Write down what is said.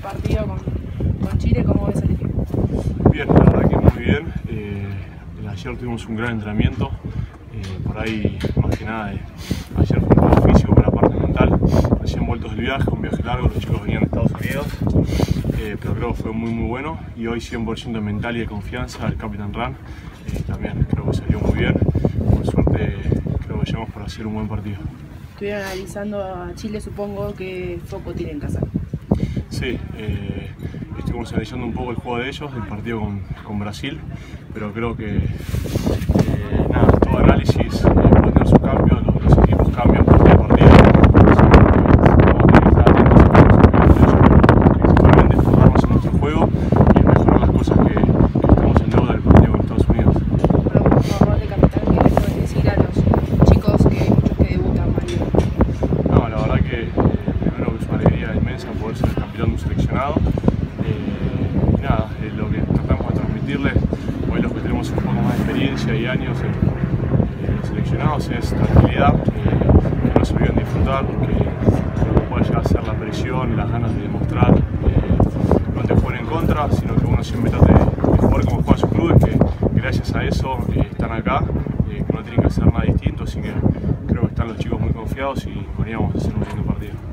partido con Chile, ¿cómo ves el equipo? Bien, la verdad que muy bien. Ayer tuvimos un gran entrenamiento. Por ahí, más que nada, ayer fue un físico para la parte mental. Recién vueltos del viaje, un viaje largo, los chicos venían de Estados Unidos. Pero creo que fue muy bueno. Y hoy 100% mental y de confianza, el Capitán Ran también creo que salió muy bien. Por suerte, creo que llegamos para hacer un buen partido. Estuvieron analizando a Chile, supongo que foco tiene en casa. Sí, estuvimos analizando un poco el juego de ellos, el partido con Brasil, pero creo que nada, todo análisis puede tener sus cambios, los equipos cambian partido a partido. Principalmente enfocarnos en nuestro juego y mejorar las cosas que estamos en deuda del partido con Estados Unidos. Bueno, por favor, de capitán, ¿qué les puedes decir a los chicos que muchos que debutan mañana? No, la verdad que primero que es una alegría inmensa poder ser el capitán de un seleccionado. Lo que tratamos de transmitirles, hoy los que tenemos un poco más de experiencia y años en los seleccionados, es tranquilidad, que no se olviden disfrutar, que pueda llegar a ser la presión, las ganas de demostrar, no te jueguen en contra, sino que uno siempre trate de jugar como juegan sus clubes, que gracias a eso están acá, que no tienen que hacer nada distinto, así que creo que están los chicos muy confiados y veníamos a hacer un lindo partido.